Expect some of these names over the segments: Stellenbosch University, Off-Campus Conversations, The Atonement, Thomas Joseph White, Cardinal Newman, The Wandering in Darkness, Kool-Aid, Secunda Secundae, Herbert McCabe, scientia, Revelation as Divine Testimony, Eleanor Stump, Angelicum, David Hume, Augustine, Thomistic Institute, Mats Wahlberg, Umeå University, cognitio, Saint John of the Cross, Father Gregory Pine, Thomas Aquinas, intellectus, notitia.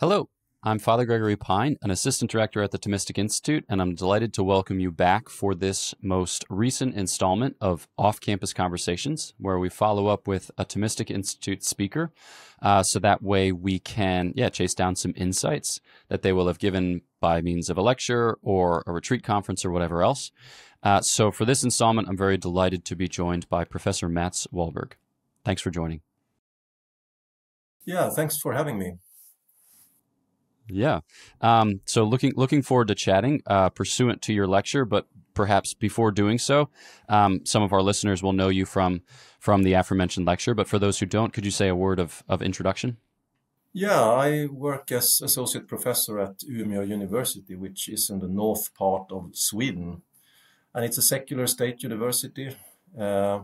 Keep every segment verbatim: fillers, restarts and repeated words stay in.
Hello, I'm Father Gregory Pine, an assistant director at the Thomistic Institute, and I'm delighted to welcome you back for this most recent installment of Off-Campus Conversations, where we follow up with a Thomistic Institute speaker, uh, so that way we can, yeah, chase down some insights that they will have given by means of a lecture or a retreat conference or whatever else. Uh, so for this installment, I'm very delighted to be joined by Professor Mats Wahlberg. Thanks for joining. Yeah, thanks for having me. Yeah. Um, so looking looking forward to chatting uh, pursuant to your lecture, but perhaps before doing so, um, some of our listeners will know you from from the aforementioned lecture. But for those who don't, could you say a word of, of introduction? Yeah, I work as associate professor at Umeå University, which is in the north part of Sweden. And it's a secular state university. Uh,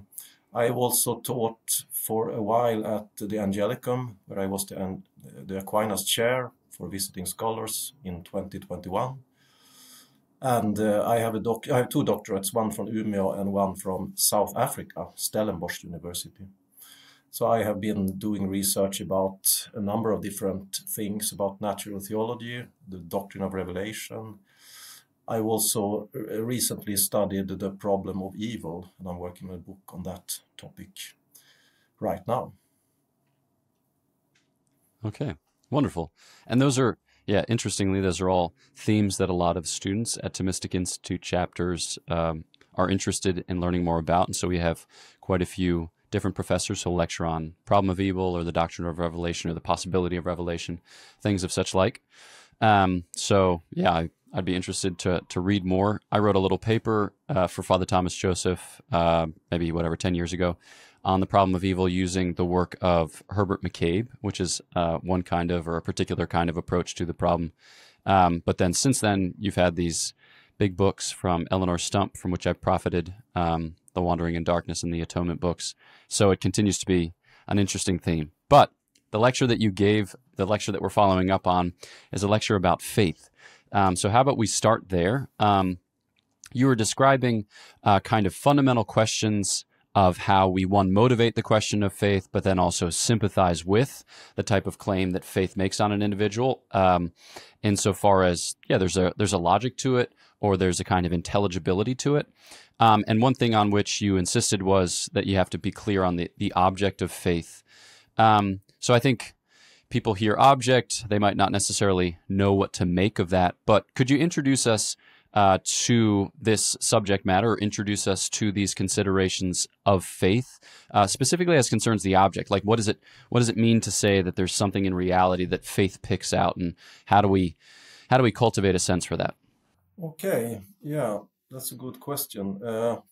I also taught for a while at the Angelicum, where I was the, the Aquinas chair for visiting scholars in twenty twenty-one, and uh, I have a doc I have two doctorates, one from Umeå and one from South Africa, Stellenbosch University. So I have been doing research about a number of different things about natural theology, the doctrine of revelation. I also recently studied the problem of evil, and I'm working on a book on that topic right now. Okay. Wonderful. And those are, yeah, interestingly, those are all themes that a lot of students at Thomistic Institute chapters um, are interested in learning more about. And so we have quite a few different professors who lecture on problem of evil or the doctrine of revelation or the possibility of revelation, things of such like. Um, so, yeah, I, I'd be interested to, to read more. I wrote a little paper uh, for Father Thomas Joseph, uh, maybe whatever, ten years ago, on the problem of evil using the work of Herbert McCabe, which is uh, one kind of, or a particular kind of approach to the problem. Um, but then since then, you've had these big books from Eleanor Stump, from which I profited, um, The Wandering in Darkness and The Atonement books. So it continues to be an interesting theme. But the lecture that you gave, the lecture that we're following up on, is a lecture about faith. Um, so how about we start there? Um, you were describing uh, kind of fundamental questions of how we, one, motivate the question of faith, but then also sympathize with the type of claim that faith makes on an individual, um, insofar as, yeah, there's a, there's a logic to it, or there's a kind of intelligibility to it. Um, and one thing on which you insisted was that you have to be clear on the, the object of faith. Um, so I think people hear object, they might not necessarily know what to make of that, but could you introduce us Uh, to this subject matter, or introduce us to these considerations of faith, uh, specifically as concerns the object? Like, what is it? What does it mean to say that there's something in reality that faith picks out, and how do we, how do we cultivate a sense for that? Okay, yeah, that's a good question. Uh,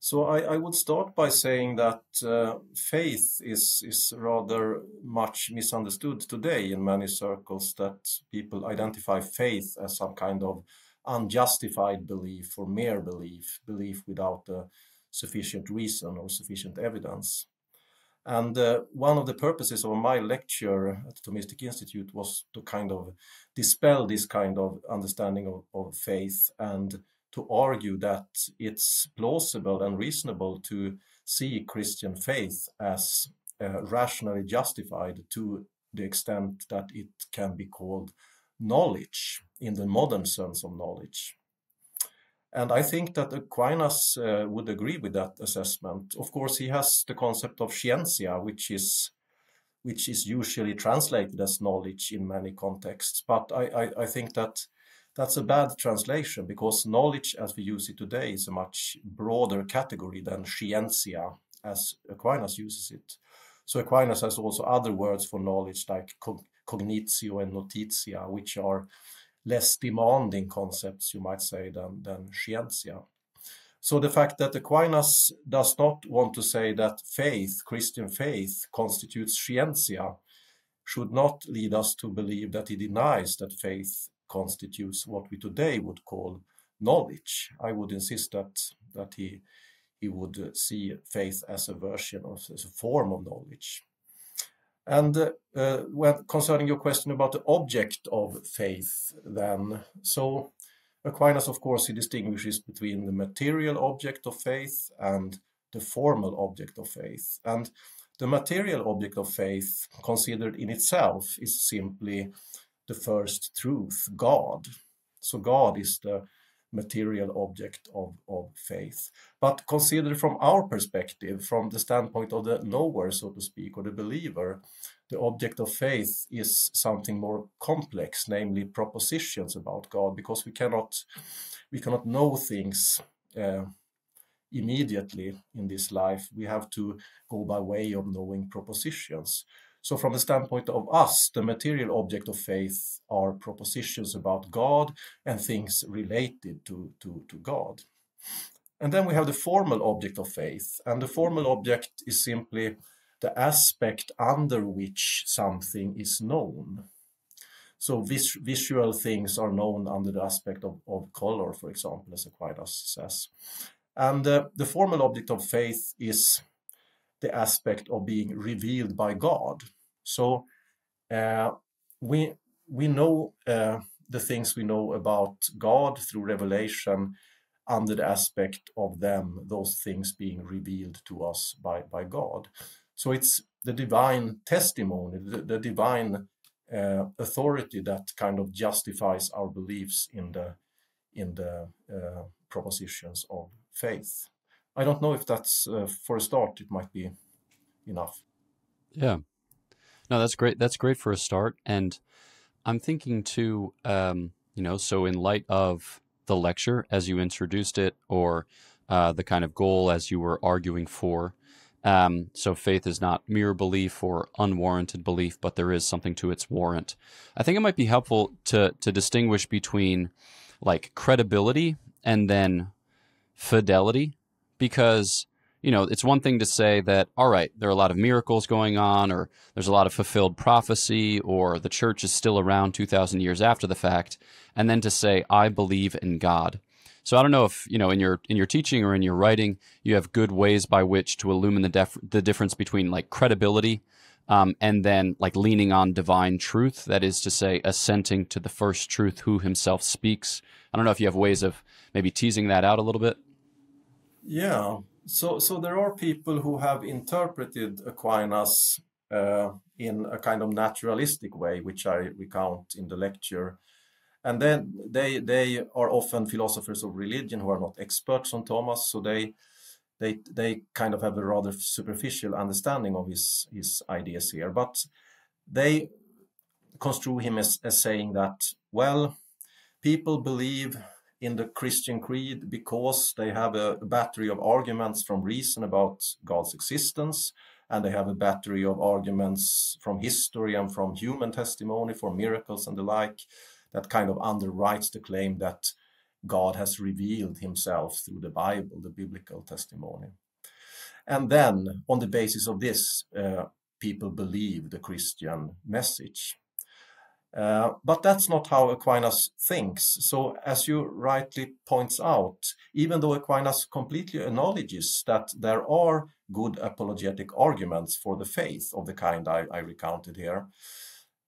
so I, I would start by saying that uh, faith is is rather much misunderstood today in many circles. That people identify faith as some kind of unjustified belief or mere belief, belief without uh, sufficient reason or sufficient evidence. And uh, one of the purposes of my lecture at the Thomistic Institute was to kind of dispel this kind of understanding of, of faith, and to argue that it's plausible and reasonable to see Christian faith as uh, rationally justified to the extent that it can be called knowledge, in the modern sense of knowledge. And I think that Aquinas uh, would agree with that assessment. Of course, he has the concept of scientia, which is, which is usually translated as knowledge in many contexts. But I, I, I think that that's a bad translation, because knowledge as we use it today is a much broader category than scientia as Aquinas uses it. So Aquinas has also other words for knowledge, like cognitio and notitia, which are less demanding concepts, you might say, than, than scientia. So the fact that Aquinas does not want to say that faith, Christian faith, constitutes scientia, should not lead us to believe that he denies that faith constitutes what we today would call knowledge. I would insist that, that he, he would see faith as a version of, as a form of knowledge. And uh, uh, when, concerning your question about the object of faith, then, so Aquinas, of course, he distinguishes between the material object of faith and the formal object of faith. And The material object of faith, considered in itself, is simply the first truth, God. So God is the material object of, of faith. But consider from our perspective, from the standpoint of the knower, so to speak, or the believer, the object of faith is something more complex, namely propositions about God, because we cannot, we cannot know things uh, immediately in this life. We have to go by way of knowing propositions. So from the standpoint of us, the material object of faith are propositions about God and things related to, to, to God. And then we have the formal object of faith. And the formal object is simply the aspect under which something is known. So vis visual things are known under the aspect of, of color, for example, as Aquinas says. And uh, the formal object of faith is the aspect of being revealed by God. So uh, we we know uh, the things we know about God through revelation under the aspect of them, those things being revealed to us by, by God. So it's the divine testimony, the, the divine uh, authority that kind of justifies our beliefs in the, in the uh, propositions of faith. I don't know if that's, uh, for a start, it might be enough. Yeah. No, that's great. That's great for a start. And I'm thinking too, um, you know, so in light of the lecture as you introduced it, or uh, the kind of goal as you were arguing for, um, so faith is not mere belief or unwarranted belief, but there is something to its warrant. I think it might be helpful to, to distinguish between like credibility and then fidelity. Because, you know, it's one thing to say that, all right, there are a lot of miracles going on, or there's a lot of fulfilled prophecy, or the church is still around two thousand years after the fact, and then to say, I believe in God. So I don't know if, you know, in your in your teaching or in your writing, you have good ways by which to illumine the, def the difference between, like, credibility um, and then, like, leaning on divine truth. That is to say, assenting to the first truth who himself speaks. I don't know if you have ways of maybe teasing that out a little bit. Yeah, so so there are people who have interpreted Aquinas uh, in a kind of naturalistic way, which I recount in the lecture, and then they they are often philosophers of religion who are not experts on Thomas, so they they they kind of have a rather superficial understanding of his his ideas here, but they construe him as, as saying that, well, people believe in the Christian creed because they have a battery of arguments from reason about God's existence, and they have a battery of arguments from history and from human testimony for miracles and the like, that kind of underwrites the claim that God has revealed himself through the Bible, the biblical testimony. And then on the basis of this, uh, people believe the Christian message. Uh, but that's not how Aquinas thinks. So as you rightly points out, even though Aquinas completely acknowledges that there are good apologetic arguments for the faith of the kind I, I recounted here,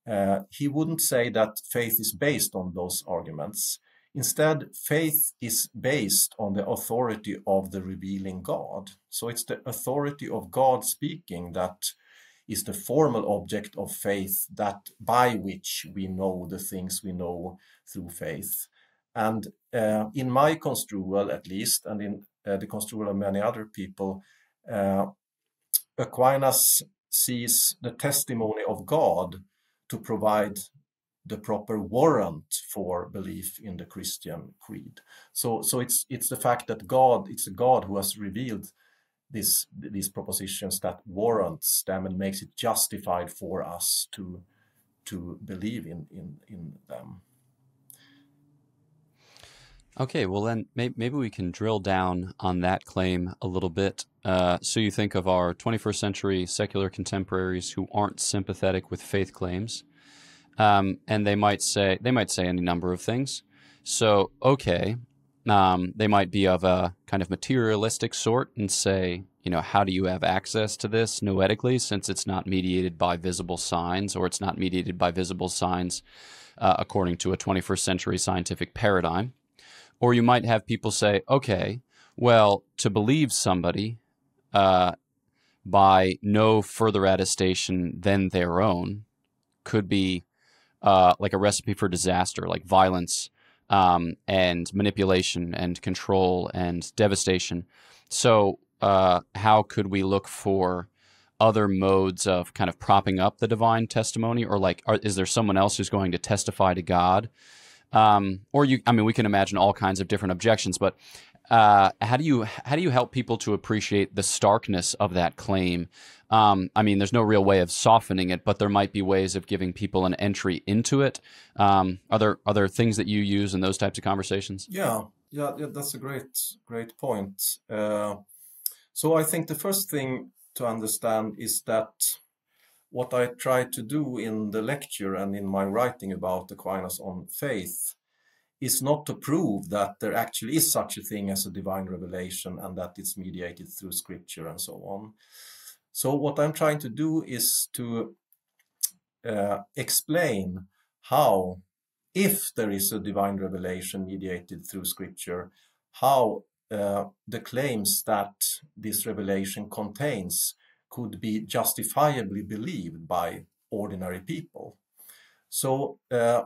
uh, he wouldn't say that faith is based on those arguments. Instead, faith is based on the authority of the revealing God. So it's the authority of God speaking that is the formal object of faith, that by which we know the things we know through faith. And uh, in my construal, at least, and in uh, the construal of many other people, uh, Aquinas sees the testimony of God to provide the proper warrant for belief in the Christian creed. So, so it's it's the fact that God, it's a God who has revealed This, these propositions that warrants them and makes it justified for us to to believe in in, in them. Okay, well then may, maybe we can drill down on that claim a little bit. Uh, so you think of our twenty-first century secular contemporaries who aren't sympathetic with faith claims, um, and they might say they might say any number of things. So okay. Um, they might be of a kind of materialistic sort and say, you know, how do you have access to this noetically, since it's not mediated by visible signs, or it's not mediated by visible signs uh, according to a twenty-first century scientific paradigm? Or you might have people say, okay, well, to believe somebody, uh, by no further attestation than their own could be uh, like a recipe for disaster, like violence um, and manipulation and control and devastation. So uh, how could we look for other modes of kind of propping up the divine testimony? Or like, are, is there someone else who's going to testify to God? Um, or you, I mean, we can imagine all kinds of different objections, but Uh, how do you how do you help people to appreciate the starkness of that claim? Um, I mean, there's no real way of softening it, but there might be ways of giving people an entry into it. Um, are there are there things that you use in those types of conversations? Yeah, yeah, yeah that's a great great point. Uh, so I think the first thing to understand is that what I try to do in the lecture and in my writing about Aquinas on faith is not to prove that there actually is such a thing as a divine revelation and that it's mediated through scripture and so on. So what I'm trying to do is to uh, explain how, if there is a divine revelation mediated through scripture, how uh, the claims that this revelation contains could be justifiably believed by ordinary people. So, uh,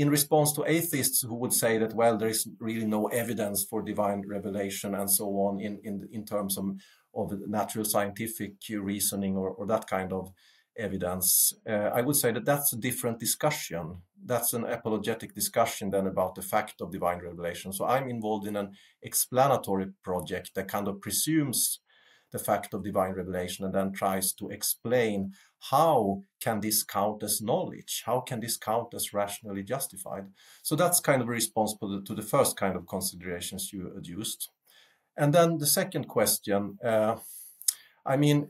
in response to atheists who would say that, well, there is really no evidence for divine revelation and so on in, in, in terms of, of natural scientific reasoning or, or that kind of evidence, uh, I would say that that's a different discussion. That's an apologetic discussion then about the fact of divine revelation. So I'm involved in an explanatory project that kind of presumes the fact of divine revelation and then tries to explain how can this count as knowledge? How can this count as rationally justified? So that's kind of responsible to the first kind of considerations you adduced. And then the second question, uh, I mean,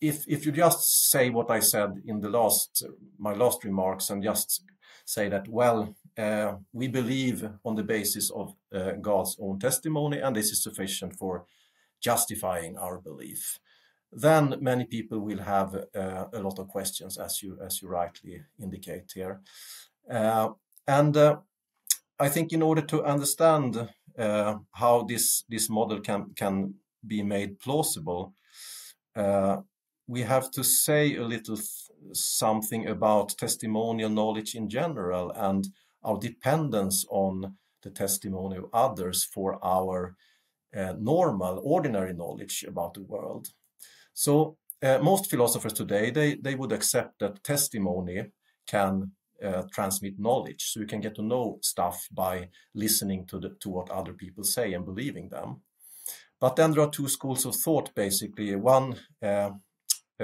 if, if you just say what I said in the last, my last remarks and just say that, well, uh, we believe on the basis of uh, God's own testimony and this is sufficient for justifying our belief, then many people will have uh, a lot of questions, as you as you rightly indicate here. Uh, and uh, I think in order to understand uh, how this this model can can be made plausible, uh, we have to say a little something about testimonial knowledge in general and our dependence on the testimony of others for our Uh, normal, ordinary knowledge about the world. So uh, most philosophers today, they, they would accept that testimony can uh, transmit knowledge. So you can get to know stuff by listening to, the, to what other people say and believing them. But then there are two schools of thought, basically. One uh,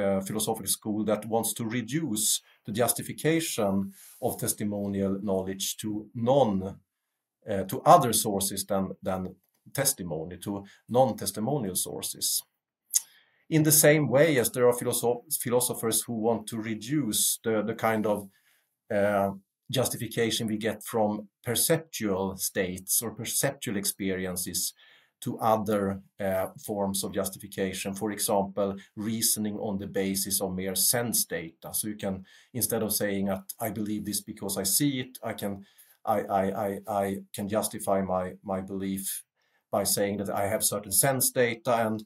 uh, philosophical school that wants to reduce the justification of testimonial knowledge to non, uh, to other sources than, than testimony, to non-testimonial sources. In the same way as there are philosoph philosophers who want to reduce the, the kind of uh, justification we get from perceptual states or perceptual experiences to other uh, forms of justification, for example, reasoning on the basis of mere sense data. So you can, instead of saying that I believe this because I see it, I can, I, I, I, I can justify my, my belief by saying that I have certain sense data and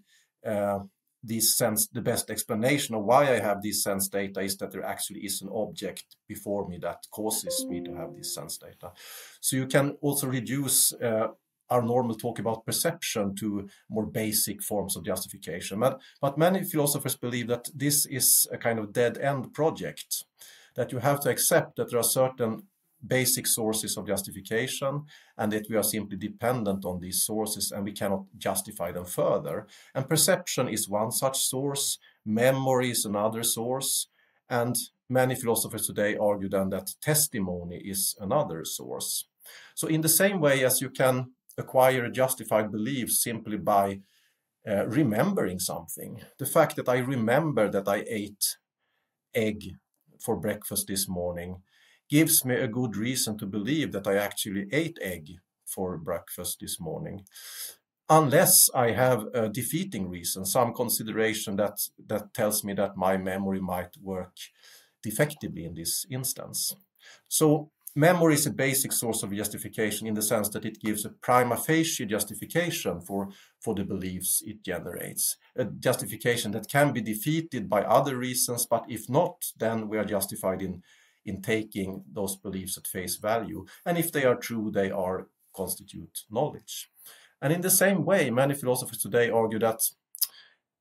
uh, these sense, the best explanation of why I have these sense data is that there actually is an object before me that causes me to have these sense data. So you can also reduce uh, our normal talk about perception to more basic forms of justification. But, but many philosophers believe that this is a kind of dead-end project, that you have to accept that there are certain basic sources of justification and that we are simply dependent on these sources and we cannot justify them further. And perception is one such source, memory is another source, and many philosophers today argue then that testimony is another source. So in the same way as you can acquire a justified belief simply by uh, remembering something, the fact that I remember that I ate egg for breakfast this morning gives me a good reason to believe that I actually ate egg for breakfast this morning, unless I have a defeating reason, some consideration that, that tells me that my memory might work defectively in this instance. So memory is a basic source of justification in the sense that it gives a prima facie justification for, for the beliefs it generates, a justification that can be defeated by other reasons, but if not, then we are justified in, in taking those beliefs at face value. And if they are true, they are constitute knowledge. And in the same way, many philosophers today argue that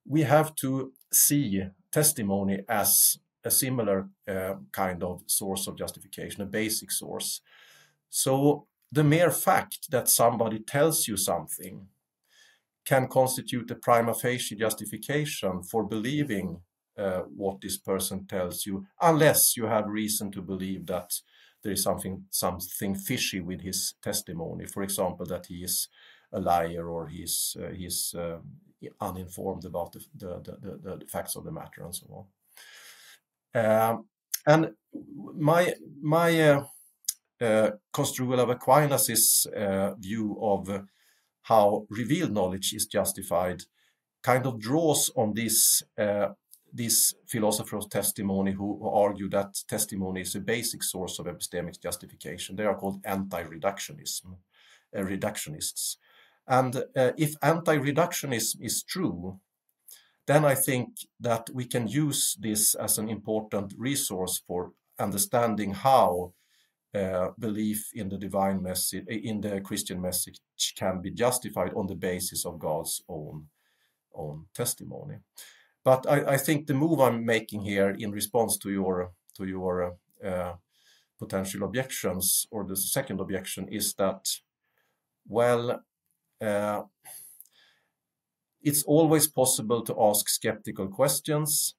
we have to see testimony as a similar uh, kind of source of justification, a basic source. So the mere fact that somebody tells you something can constitute a prima facie justification for believing uh, what this person tells you, unless you have reason to believe that there is something, something fishy with his testimony. For example, that he is a liar or he's, uh, he's uh, uninformed about the, the, the, the facts of the matter and so on. Uh, and my my uh, uh, construal of Aquinas' uh, view of uh, how revealed knowledge is justified kind of draws on this uh, this philosopher of testimony who argue that testimony is a basic source of epistemic justification. They are called anti-reductionism, uh, reductionists. And uh, if anti-reductionism is true, then I think that we can use this as an important resource for understanding how uh, belief in the divine message, in the Christian message, can be justified on the basis of God's own, own testimony. But I, I think the move I'm making here in response to your, to your uh, potential objections, or the second objection, is that, well, uh, it's always possible to ask skeptical questions,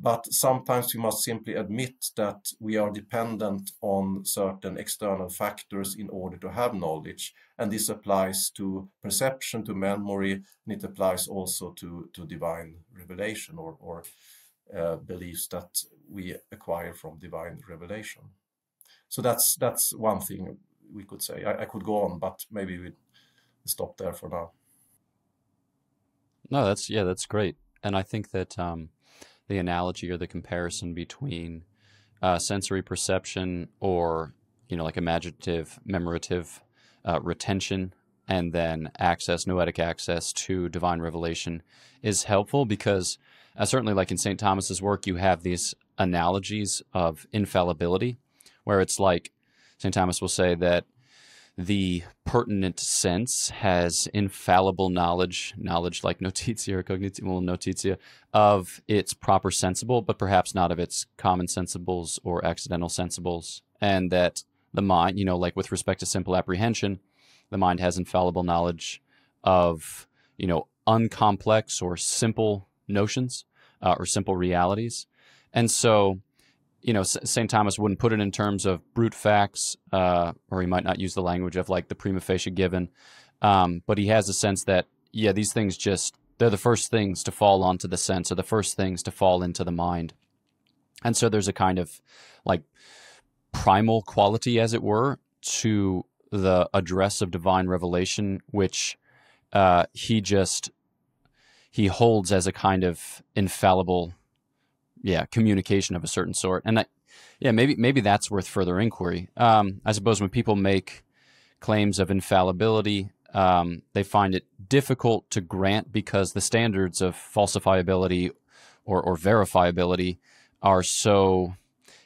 but sometimes we must simply admit that we are dependent on certain external factors in order to have knowledge. And this applies to perception, to memory, and it applies also to, to divine revelation or, or uh, beliefs that we acquire from divine revelation. So that's, that's one thing we could say. I, I could go on, but maybe we stop there for now. No, that's, yeah, that's great. And I think that um, the analogy or the comparison between uh, sensory perception or, you know, like imaginative, memorative uh, retention, and then access, noetic access to divine revelation is helpful because uh, certainly like in Saint Thomas's work, you have these analogies of infallibility, where it's like Saint Thomas will say that the pertinent sense has infallible knowledge, knowledge like notitia or cognitival notitia, of its proper sensible, but perhaps not of its common sensibles or accidental sensibles. And that the mind, you know, like with respect to simple apprehension, the mind has infallible knowledge of, you know, uncomplex or simple notions uh, or simple realities. And so, you know, Saint Thomas wouldn't put it in terms of brute facts, uh, or he might not use the language of like the prima facie given, um, but he has a sense that, yeah, these things just, they're the first things to fall onto the sense or the first things to fall into the mind. And so there's a kind of like primal quality, as it were, to the address of divine revelation, which uh, he just, he holds as a kind of infallible, yeah, communication of a certain sort. And I, yeah, maybe maybe that's worth further inquiry. Um, I suppose when people make claims of infallibility, um, they find it difficult to grant because the standards of falsifiability or, or verifiability are so,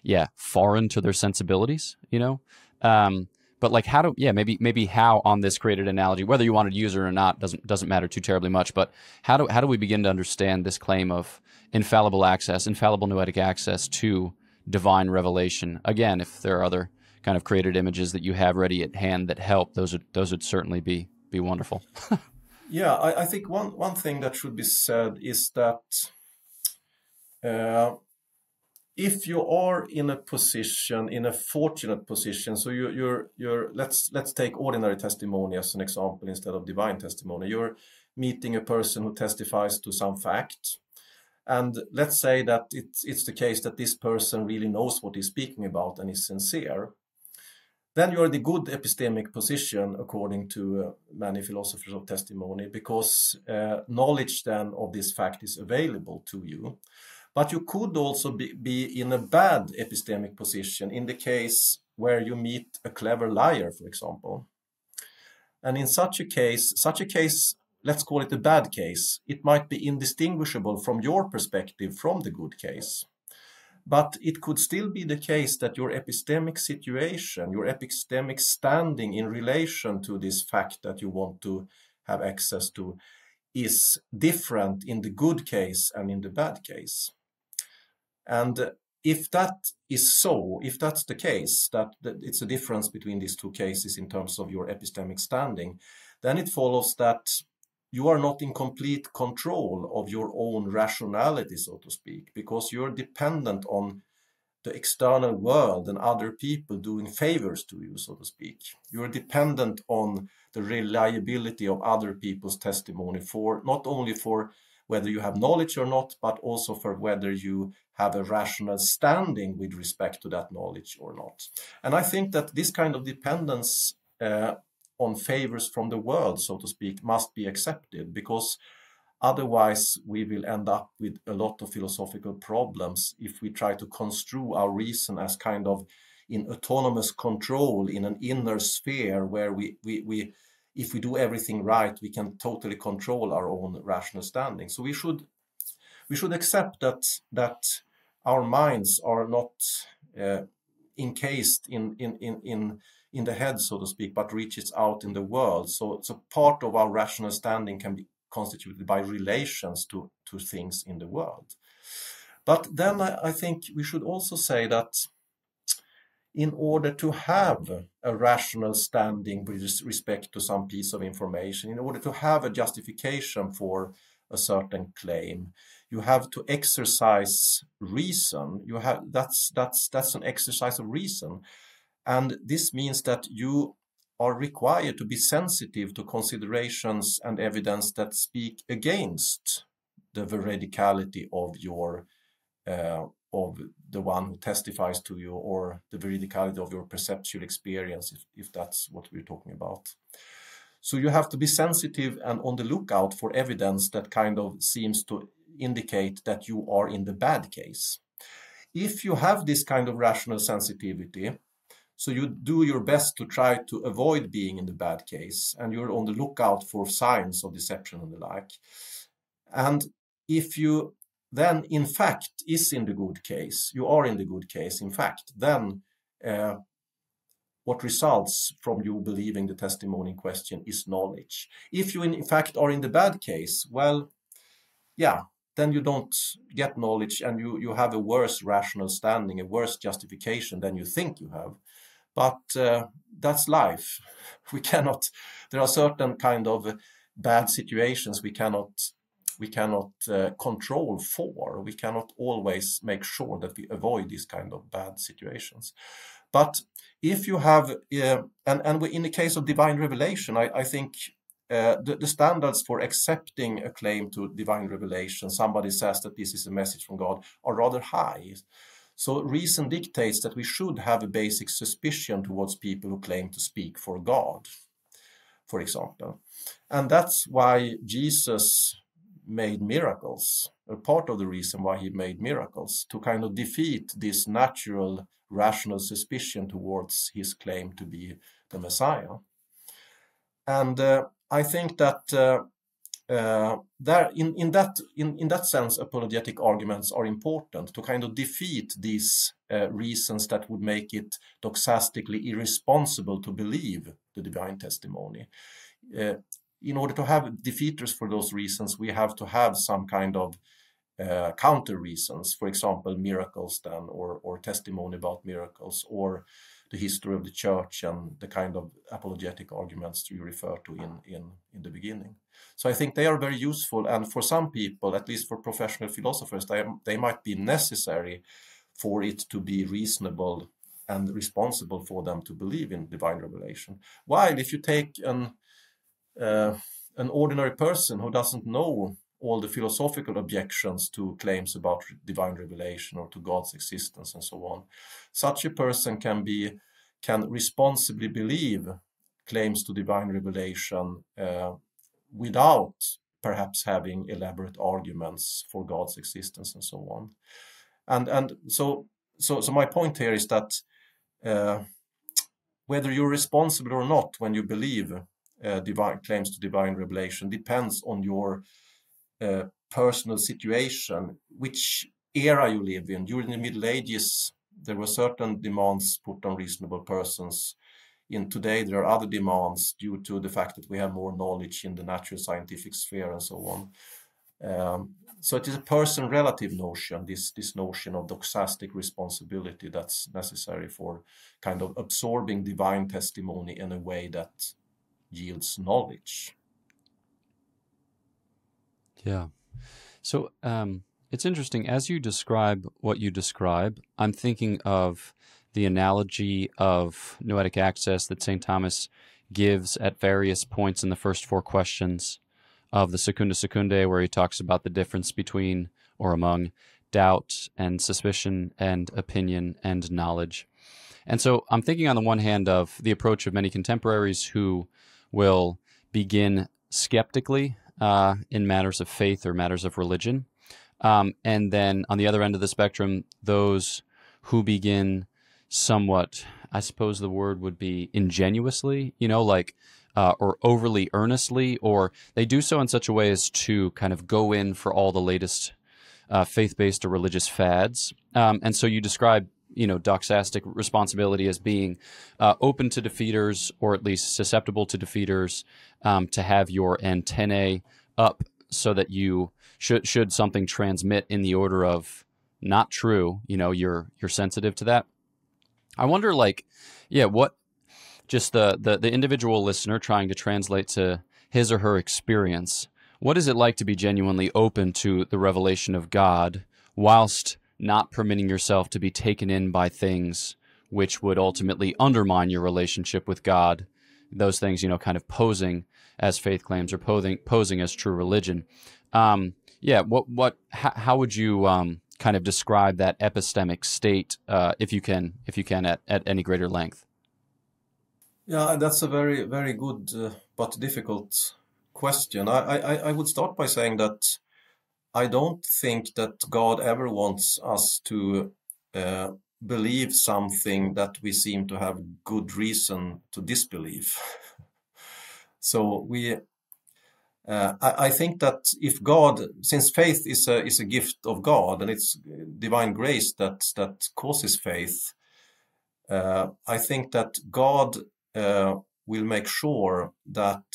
yeah, foreign to their sensibilities, you know? Um, but like how do, yeah, maybe maybe how on this created analogy, whether you wanted to use it or not, doesn't doesn't matter too terribly much, but how do, how do we begin to understand this claim of infallible access, infallible noetic access to divine revelation? Again, if there are other kind of created images that you have ready at hand that help, those would, those would certainly be, be wonderful. Yeah, I, I think one, one thing that should be said is that uh, if you are in a position, in a fortunate position, so you, you're, you're, let's, let's take ordinary testimony as an example instead of divine testimony. You're meeting a person who testifies to some fact. And let's say that it's, it's the case that this person really knows what he's speaking about and is sincere. Then you're in the good epistemic position, according to uh, many philosophers of testimony, because uh, knowledge then of this fact is available to you. But you could also be, be in a bad epistemic position in the case where you meet a clever liar, for example. And in such a case, such a case, let's call it a bad case, it might be indistinguishable from your perspective from the good case. But it could still be the case that your epistemic situation, your epistemic standing in relation to this fact that you want to have access to, is different in the good case and in the bad case. And if that is so, if that's the case, that, that it's a difference between these two cases in terms of your epistemic standing, then it follows that you are not in complete control of your own rationality, so to speak, because you're dependent on the external world and other people doing favors to you, so to speak. You're dependent on the reliability of other people's testimony, for not only for whether you have knowledge or not, but also for whether you have a rational standing with respect to that knowledge or not. And I think that this kind of dependence uh, on favors from the world, so to speak, must be accepted, because otherwise we will end up with a lot of philosophical problems if we try to construe our reason as kind of in autonomous control in an inner sphere where we, we, we if we do everything right, we can totally control our own rational standing. So we should we should accept that that our minds are not uh, encased in in in in in the head, so to speak, but reaches out in the world. So so part of our rational standing can be constituted by relations to to things in the world. But then I, I think we should also say that in order to have a rational standing with respect to some piece of information, in order to have a justification for a certain claim, you have to exercise reason. You have that's that's that's an exercise of reason, and this means that you are required to be sensitive to considerations and evidence that speak against the veridicality of your uh, of the one who testifies to you, or the veridicality of your perceptual experience, if, if that's what we're talking about. So you have to be sensitive and on the lookout for evidence that kind of seems to indicate that you are in the bad case. If you have this kind of rational sensitivity, so you do your best to try to avoid being in the bad case, and you're on the lookout for signs of deception and the like. And if you then, in fact, is in the good case, you are in the good case, in fact, then uh, what results from you believing the testimony in question is knowledge. If you, in fact, are in the bad case, well, yeah, then you don't get knowledge, and you, you have a worse rational standing, a worse justification than you think you have. But uh, that's life. We cannot, there are certain kind of bad situations we cannot We cannot uh, control for, we cannot always make sure that we avoid these kind of bad situations. But if you have, uh, and, and in the case of divine revelation, I, I think uh, the, the standards for accepting a claim to divine revelation, somebody says that this is a message from God, are rather high. So reason dictates that we should have a basic suspicion towards people who claim to speak for God, for example. And that's why Jesus made miracles, a part of the reason why he made miracles, to kind of defeat this natural rational suspicion towards his claim to be the Messiah. And uh, I think that uh, uh, there, in, in, that, in, in that sense, apologetic arguments are important to kind of defeat these uh, reasons that would make it doxastically irresponsible to believe the divine testimony. Uh, In order to have defeaters for those reasons, we have to have some kind of uh, counter reasons, for example, miracles then, or, or testimony about miracles, or the history of the church and the kind of apologetic arguments you refer to in, in, in the beginning. So I think they are very useful, and for some people, at least for professional philosophers, they, they might be necessary for it to be reasonable and responsible for them to believe in divine revelation. While if you take an Uh, an ordinary person who doesn't know all the philosophical objections to claims about divine revelation or to God's existence and so on, such a person can be can responsibly believe claims to divine revelation uh, without perhaps having elaborate arguments for God's existence and so on. And and so so so my point here is that uh, whether you're responsible or not when you believe uh, divine claims to divine revelation depends on your uh, personal situation, which era you live in. During the Middle Ages, there were certain demands put on reasonable persons. In today, there are other demands due to the fact that we have more knowledge in the natural scientific sphere and so on. Um, so it is a person-relative notion, this, this notion of doxastic responsibility that's necessary for kind of absorbing divine testimony in a way that yields knowledge. Yeah. So um, it's interesting, as you describe what you describe, I'm thinking of the analogy of noetic access that Saint Thomas gives at various points in the first four questions of the Secunda Secundae, where he talks about the difference between or among doubt and suspicion and opinion and knowledge. And so I'm thinking on the one hand of the approach of many contemporaries who will begin skeptically uh, in matters of faith or matters of religion. Um, and then on the other end of the spectrum, those who begin somewhat, I suppose the word would be ingenuously, you know, like, Uh, or overly earnestly, or they do so in such a way as to kind of go in for all the latest uh, faith-based or religious fads. Um, and so you describe, you know, doxastic responsibility as being uh, open to defeaters, or at least susceptible to defeaters, um, to have your antennae up so that you should, should something transmit in the order of not true, you know, you're, you're sensitive to that. I wonder, like, yeah, what, just the, the, the individual listener trying to translate to his or her experience. What is it like to be genuinely open to the revelation of God whilst not permitting yourself to be taken in by things which would ultimately undermine your relationship with God? Those things, you know, kind of posing as faith claims or posing, posing as true religion. Um, yeah, what, what, how, how would you um, kind of describe that epistemic state uh, if you can, if you can at, at any greater length? Yeah, that's a very, very good uh, but difficult question. I, I, I would start by saying that I don't think that God ever wants us to uh, believe something that we seem to have good reason to disbelieve. So we, uh, I, I think that if God, since faith is a is a gift of God and it's divine grace that that causes faith, uh, I think that God Uh, will make sure that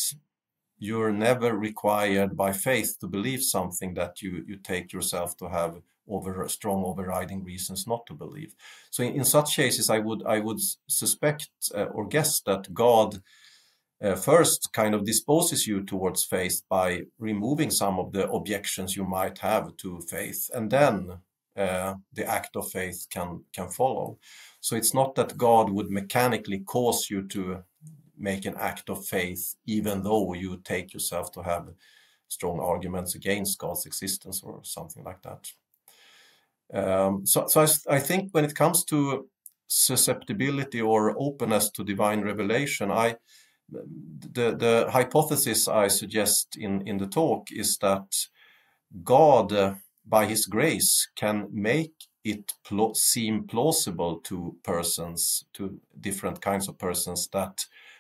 you're never required by faith to believe something that you, you take yourself to have over strong overriding reasons not to believe. So in, in such cases, I would, I would suspect uh, or guess that God uh, first kind of disposes you towards faith by removing some of the objections you might have to faith, and then Uh, the act of faith can can follow. So it's not that God would mechanically cause you to make an act of faith, even though you take yourself to have strong arguments against God's existence or something like that. Um, so so I, I think when it comes to susceptibility or openness to divine revelation, I the the hypothesis I suggest in in the talk is that God, Uh, by his grace, can make it pl- seem plausible to persons, to different kinds of persons, that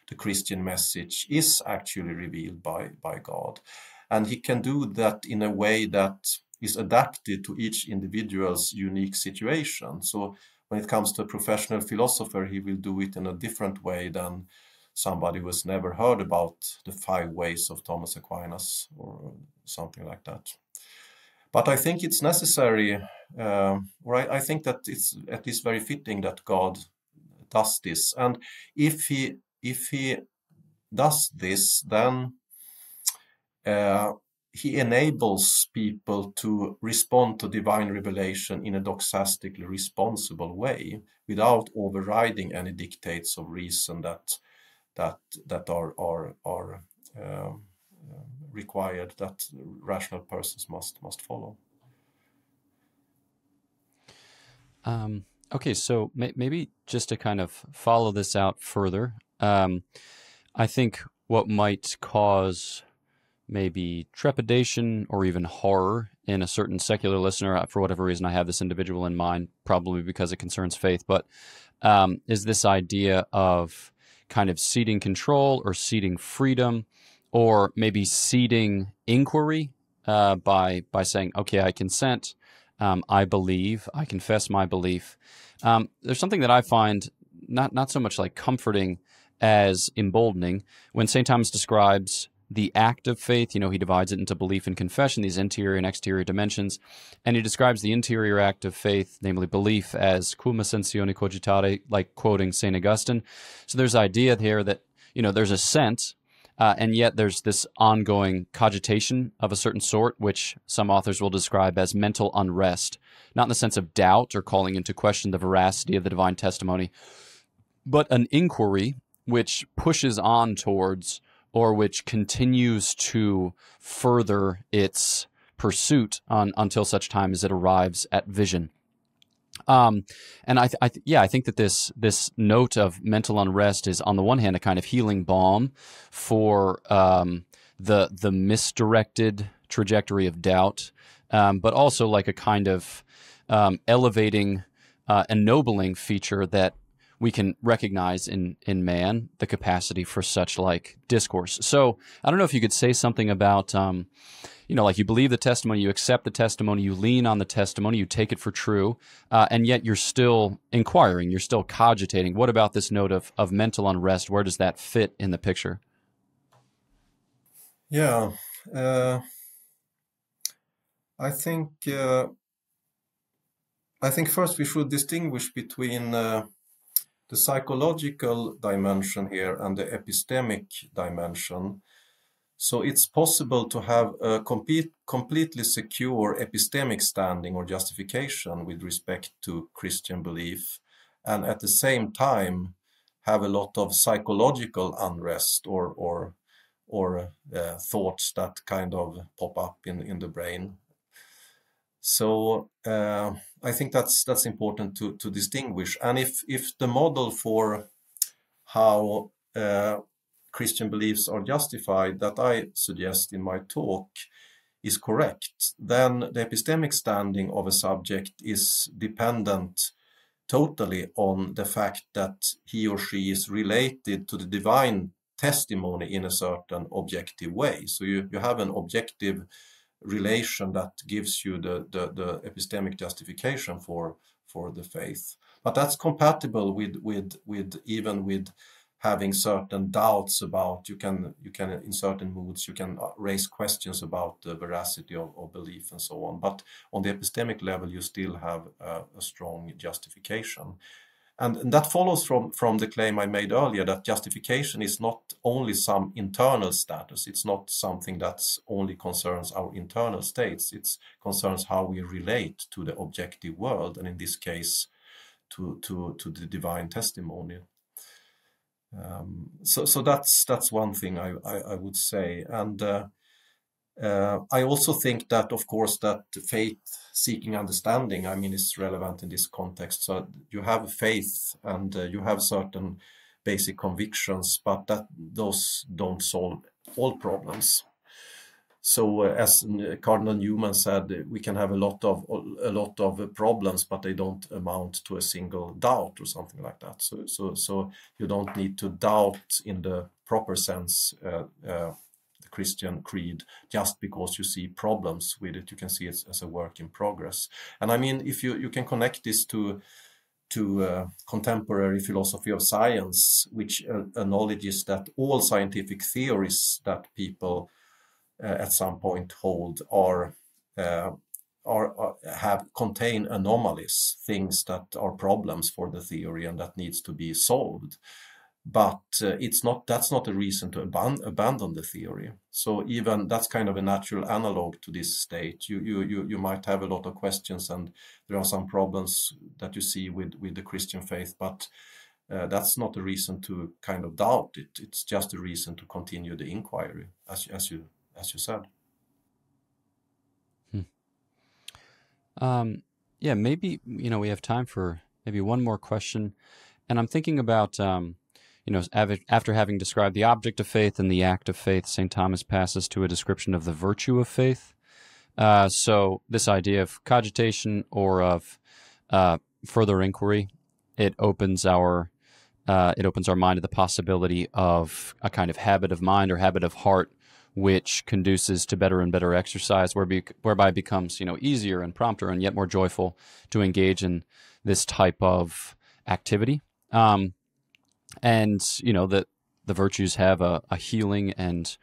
the Christian message is actually revealed by, by God. And he can do that in a way that is adapted to each individual's unique situation. So when it comes to a professional philosopher, he will do it in a different way than somebody who has never heard about the five ways of Thomas Aquinas or something like that. But I think it's necessary, uh, or I, I think that it's at least very fitting that God does this. And if he if he does this, then uh, he enables people to respond to divine revelation in a doxastically responsible way, without overriding any dictates of reason that that that are are are. Um, required that rational persons must must follow. Um, okay, so may, maybe just to kind of follow this out further, um, I think what might cause maybe trepidation or even horror in a certain secular listener, for whatever reason I have this individual in mind, probably because it concerns faith, but um, is this idea of kind of ceding control or ceding freedom, or maybe ceding inquiry uh, by by saying, okay, I consent, um, I believe, I confess my belief. Um, there's something that I find not not so much like comforting as emboldening when Saint Thomas describes the act of faith. You know, he divides it into belief and confession, these interior and exterior dimensions, and he describes the interior act of faith, namely belief, as cum ascensione cogitare, like quoting Saint Augustine. So there's the idea here that, you know, there's assent, uh, and yet there's this ongoing cogitation of a certain sort, which some authors will describe as mental unrest, not in the sense of doubt or calling into question the veracity of the divine testimony, but an inquiry which pushes on towards, or which continues to further its pursuit on, until such time as it arrives at vision. Um, and I, th I th yeah, I think that this this note of mental unrest is, on the one hand, a kind of healing balm for um, the the misdirected trajectory of doubt, um, but also like a kind of um, elevating, uh, ennobling feature that we can recognize in in man the capacity for such like discourse. So I don't know if you could say something about, um, you know, like you believe the testimony, you accept the testimony, you lean on the testimony, you take it for true, uh, and yet you're still inquiring, you're still cogitating. What about this note of, of mental unrest? Where does that fit in the picture? Yeah, uh, I think, uh, I think first we should distinguish between uh, the psychological dimension here and the epistemic dimension. So it's possible to have a complete, completely secure epistemic standing or justification with respect to Christian belief, and at the same time have a lot of psychological unrest or, or, or uh, thoughts that kind of pop up in, in the brain. So uh, I think that's that's important to to distinguish. And if if the model for how uh, Christian beliefs are justified that I suggest in my talk is correct, then the epistemic standing of a subject is dependent totally on the fact that he or she is related to the divine testimony in a certain objective way. So you, you have an objective relation that gives you the, the, the epistemic justification for for the faith, but that's compatible with with with even with having certain doubts about, you can you can in certain moods you can raise questions about the veracity of, of belief and so on. But on the epistemic level, you still have a, a strong justification, and, and that follows from from the claim I made earlier that justification is not only some internal status. It's not something that's only concerns our internal states. It concerns how we relate to the objective world, and in this case, to to to the divine testimony. Um, so so that's that's one thing I I, I would say, and uh, uh, I also think that, of course, that faith seeking understanding, I mean, is relevant in this context. So you have faith, and uh, you have certain basic convictions, but that those don't solve all problems. So, uh, as Cardinal Newman said, we can have a lot of a lot of problems, but they don't amount to a single doubt or something like that. So, so, so you don't need to doubt in the proper sense uh, uh, the Christian creed just because you see problems with it. You can see it as a work in progress. And I mean, if you you can connect this to to uh, contemporary philosophy of science, which uh, acknowledges that all scientific theories that people uh, at some point hold are, uh, are, are have contain anomalies, things that are problems for the theory and that needs to be solved. But uh, it's not that's not a reason to aban abandon the theory. So even that's kind of a natural analog to this state. You you you you might have a lot of questions, and there are some problems that you see with with the Christian faith, but uh, that's not a reason to kind of doubt it. It's just a reason to continue the inquiry, as as you as you said. Hmm. Um, yeah, maybe you know we have time for maybe one more question, and I'm thinking about, Um, you know, after having described the object of faith and the act of faith, Saint Thomas passes to a description of the virtue of faith. Uh, so this idea of cogitation or of uh, further inquiry, it opens our Uh, it opens our mind to the possibility of a kind of habit of mind or habit of heart, which conduces to better and better exercise, whereby, whereby it becomes, you know, easier and prompter and yet more joyful to engage in this type of activity. Um, and, you know, that the virtues have a, a healing and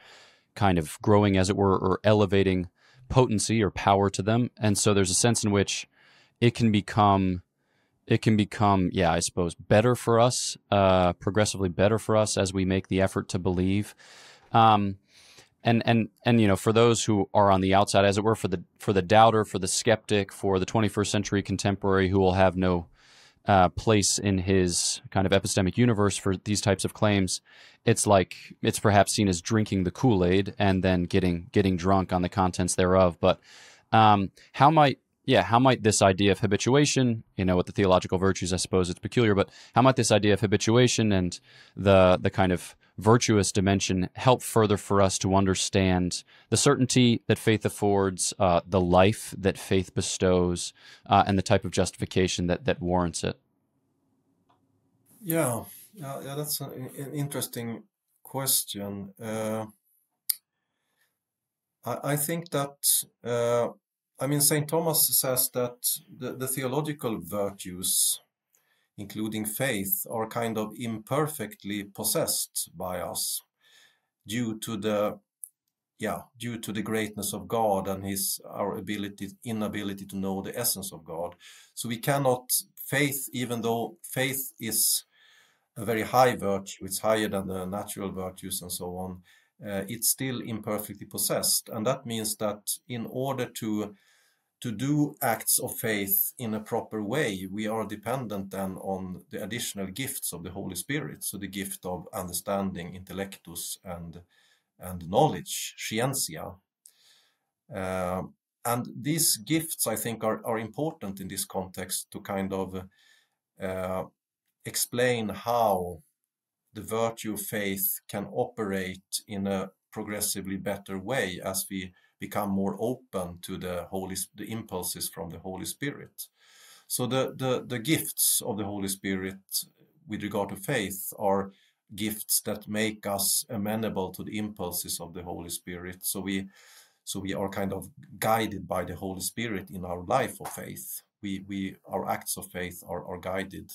kind of growing, as it were, or elevating potency or power to them. And so there's a sense in which it can become, it can become, yeah, I suppose, better for us, uh, progressively better for us as we make the effort to believe. Um, and, and, and, you know, for those who are on the outside, as it were, for the, for the doubter, for the skeptic, for the twenty-first century contemporary who will have no Uh, place in his kind of epistemic universe for these types of claims, it's like it's perhaps seen as drinking the Kool-Aid and then getting getting drunk on the contents thereof. But um, how might yeah how might this idea of habituation, you know, with the theological virtues, I suppose it's peculiar, but how might this idea of habituation and the the kind of virtuous dimension help further for us to understand the certainty that faith affords, uh, the life that faith bestows, uh, and the type of justification that that warrants it? Yeah, uh, yeah, that's an, an interesting question. Uh, I, I think that uh, I mean, Saint Thomas says that the, the theological virtues, including faith, are kind of imperfectly possessed by us due to the yeah due to the greatness of God and his our ability inability to know the essence of God. So we cannot faith, even though faith is a very high virtue, it's higher than the natural virtues and so on, uh, it's still imperfectly possessed. And that means that in order to To do acts of faith in a proper way, we are dependent then on the additional gifts of the Holy Spirit. So the gift of understanding, intellectus, and and knowledge, scientia. Uh, and these gifts, I think, are, are important in this context to kind of uh, explain how the virtue of faith can operate in a progressively better way as we become more open to the Holy, the impulses from the Holy Spirit. So the, the, the gifts of the Holy Spirit with regard to faith are gifts that make us amenable to the impulses of the Holy Spirit. So we, so we are kind of guided by the Holy Spirit in our life of faith. We, we, our acts of faith are, are guided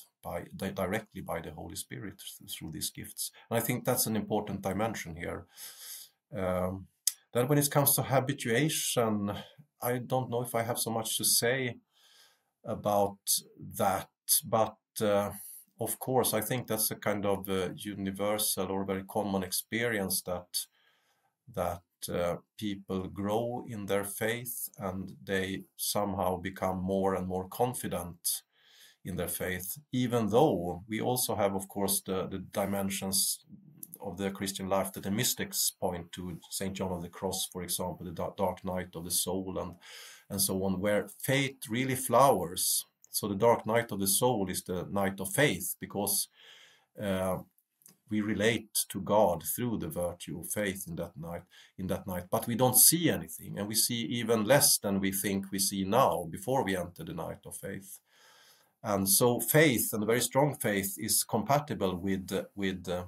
by directly by the Holy Spirit through these gifts. And I think that's an important dimension here. Um, Then when it comes to habituation, I don't know if I have so much to say about that, but uh, of course, I think that's a kind of uh, universal or very common experience that that uh, people grow in their faith and they somehow become more and more confident in their faith, even though we also have, of course, the, the dimensions of the Christian life that the mystics point to, Saint John of the Cross, for example, the dark night of the soul, and and so on, where faith really flowers. So the dark night of the soul is the night of faith, because uh, we relate to God through the virtue of faith in that night. In that night, but we don't see anything, and we see even less than we think we see now before we enter the night of faith. And so faith, and a very strong faith, is compatible with uh, with uh,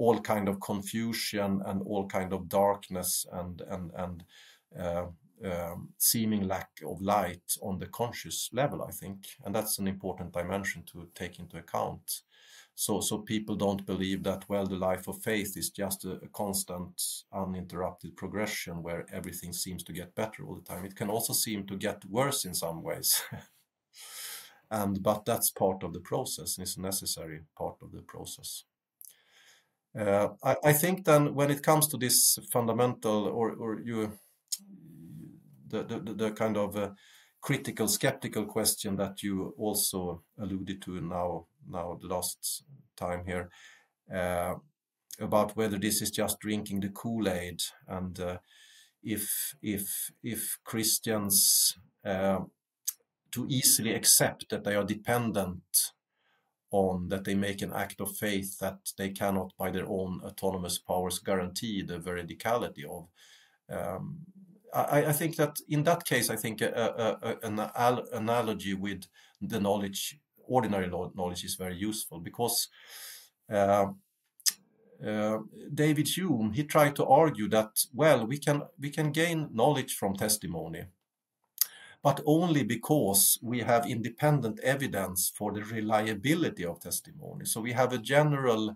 all kind of confusion and all kind of darkness and and and uh, um, seeming lack of light on the conscious level, I think, and that's an important dimension to take into account. So so people don't believe that, well, the life of faith is just a, a constant, uninterrupted progression where everything seems to get better all the time. It can also seem to get worse in some ways, and but that's part of the process, and it's a necessary part of the process. Uh, I, I think then, when it comes to this fundamental, or or you, the the, the kind of uh, critical, skeptical question that you also alluded to now, now the last time here, uh, about whether this is just drinking the Kool-Aid, and uh, if if if Christians uh, too easily accept that they are dependent on, that they make an act of faith that they cannot by their own autonomous powers guarantee the veridicality of. Um, I, I think that in that case, I think a, a, a, an analogy with the knowledge, ordinary knowledge, is very useful, because Uh, uh, David Hume, he tried to argue that, well, we can, we can gain knowledge from testimony, but only because we have independent evidence for the reliability of testimony. So we have a general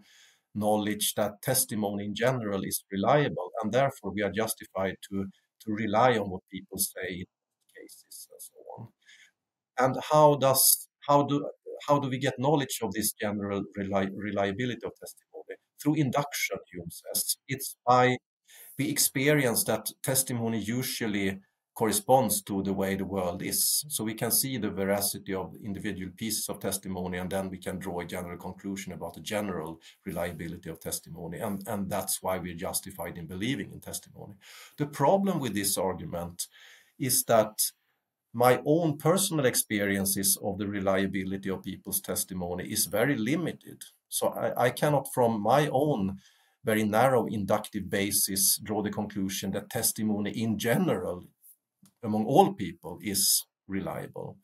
knowledge that testimony in general is reliable, and therefore we are justified to, to rely on what people say in cases and so on. And how does how do how do we get knowledge of this general reli reliability of testimony? Through induction, Hume says. It's by the experience that testimony usually corresponds to the way the world is. So we can see the veracity of individual pieces of testimony, and then we can draw a general conclusion about the general reliability of testimony. And, and that's why we're justified in believing in testimony. The problem with this argument is that my own personal experiences of the reliability of people's testimony is very limited. So I, I cannot, from my own very narrow inductive basis, draw the conclusion that testimony in general among all people is reliable.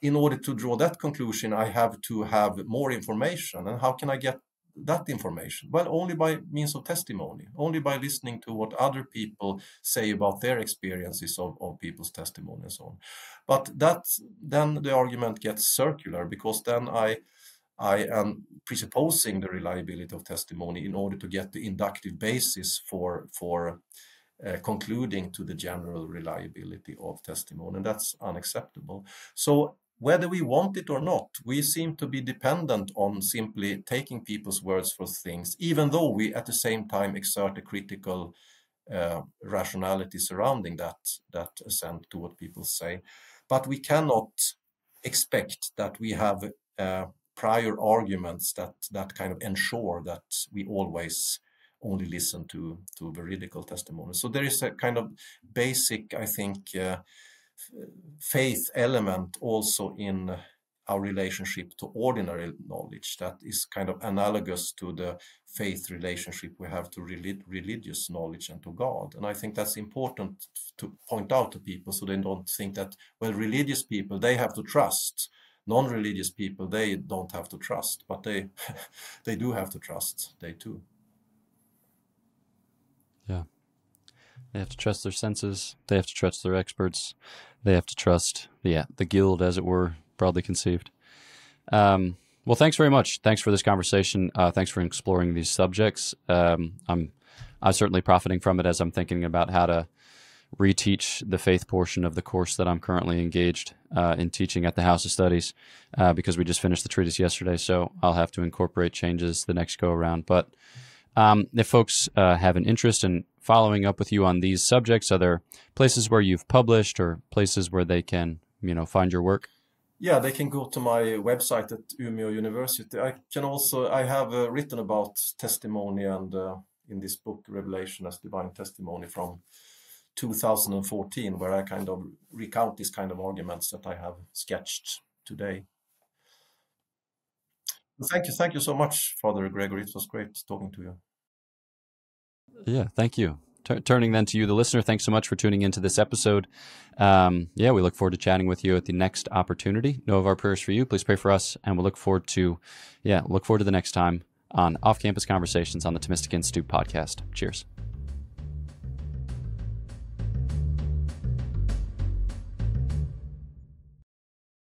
In order to draw that conclusion, I have to have more information. And how can I get that information? Well, only by means of testimony, only by listening to what other people say about their experiences of, of people's testimony and so on. But that, then the argument gets circular, because then I, I am presupposing the reliability of testimony in order to get the inductive basis for, for Uh, concluding to the general reliability of testimony, and that's unacceptable. So whether we want it or not, we seem to be dependent on simply taking people's words for things, even though we at the same time exert a critical uh, rationality surrounding that, that assent to what people say. But we cannot expect that we have uh, prior arguments that, that kind of ensure that we always only listen to, to veridical testimony. So there is a kind of basic, I think, uh, faith element also in our relationship to ordinary knowledge that is kind of analogous to the faith relationship we have to relig- religious knowledge and to God. And I think that's important to point out to people, so they don't think that, well, religious people, they have to trust. Non-religious people, they don't have to trust, but they, they do have to trust, they too. Yeah, they have to trust their senses. They have to trust their experts. They have to trust the the guild, as it were, broadly conceived. Um, well, thanks very much. Thanks for this conversation. Uh, thanks for exploring these subjects. Um, I'm I'm certainly profiting from it as I'm thinking about how to reteach the faith portion of the course that I'm currently engaged uh, in teaching at the House of Studies, uh, because we just finished the treatise yesterday. So I'll have to incorporate changes the next go around, but. Um, if folks uh, have an interest in following up with you on these subjects, are there places where you've published or places where they can, you know, find your work? Yeah, they can go to my website at Umeå University. I can also, I have uh, written about testimony, and uh, in this book, Revelation as Divine Testimony from two thousand fourteen, where I kind of recount these kind of arguments that I have sketched today. Thank you. Thank you so much, Father Gregory. It was great talking to you. Yeah, thank you. Tur- turning then to you, the listener, thanks so much for tuning into this episode. Um, yeah, we look forward to chatting with you at the next opportunity. Know of our prayers for you. Please pray for us. And we'll look forward to, yeah, look forward to the next time on Off-Campus Conversations on the Thomistic Institute podcast. Cheers.